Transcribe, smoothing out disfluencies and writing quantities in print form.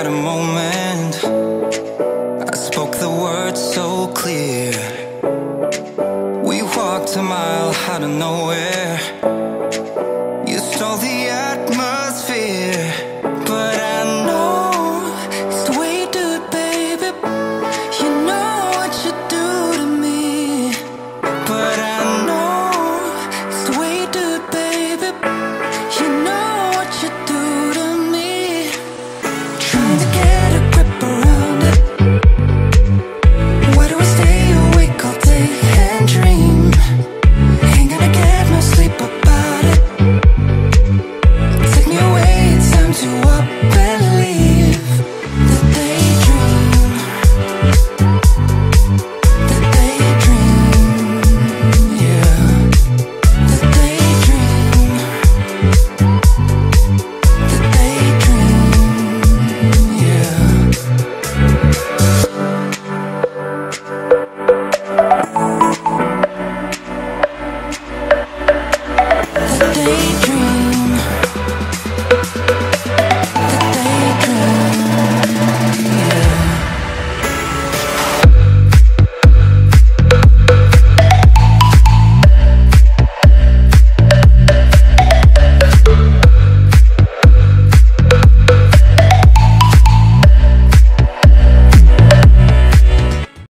had a moment. I spoke the words so clear. We walked a mile out of nowhere.